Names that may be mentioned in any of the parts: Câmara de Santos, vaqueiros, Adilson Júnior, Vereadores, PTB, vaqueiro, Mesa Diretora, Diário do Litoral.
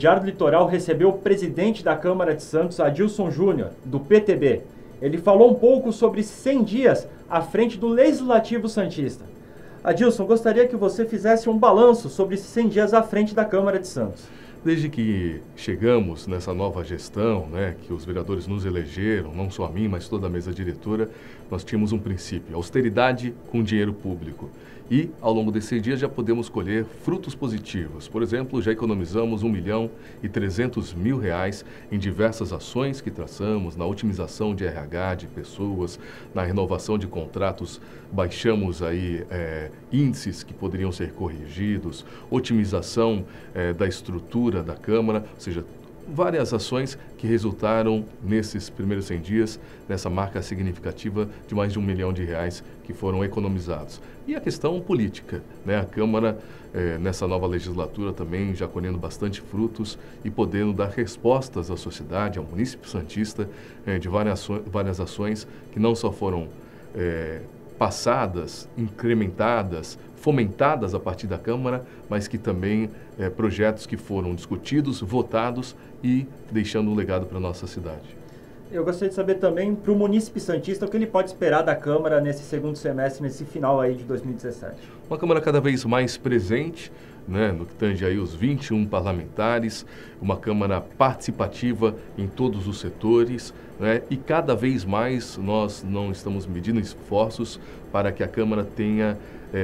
Diário do Litoral recebeu o presidente da Câmara de Santos, Adilson Júnior, do PTB. Ele falou um pouco sobre 100 dias à frente do Legislativo Santista. Adilson, gostaria que você fizesse um balanço sobre 100 dias à frente da Câmara de Santos. Desde que chegamos nessa nova gestão, que os vereadores nos elegeram, não só a mim, mas toda a mesa diretora, nós tínhamos um princípio: austeridade com dinheiro público. E, ao longo desses dias, já podemos colher frutos positivos. Por exemplo, já economizamos R$ 1.300.000 em diversas ações que traçamos, na otimização de RH de pessoas, na renovação de contratos, baixamos aí índices que poderiam ser corrigidos, otimização da estrutura da Câmara, ou seja, várias ações que resultaram nesses primeiros 100 dias, nessa marca significativa de mais de R$ 1 milhão que foram economizados. E a questão política, a Câmara, nessa nova legislatura também já colhendo bastante frutos e podendo dar respostas à sociedade, ao munícipe santista, de várias ações que não só foram passadas, incrementadas, fomentadas a partir da Câmara, mas que também projetos que foram discutidos, votados e deixando um legado para a nossa cidade. Eu gostaria de saber também, para o munícipe santista, o que ele pode esperar da Câmara nesse segundo semestre, nesse final aí de 2017. Uma Câmara cada vez mais presente, no que tange aí os 21 parlamentares, uma Câmara participativa em todos os setores, e cada vez mais nós não estamos medindo esforços para que a Câmara tenha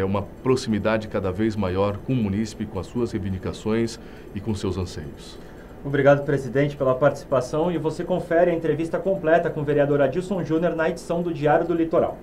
uma proximidade cada vez maior com o munícipe, com as suas reivindicações e com seus anseios. Obrigado, presidente, pela participação, e você confere a entrevista completa com o vereador Adilson Júnior na edição do Diário do Litoral.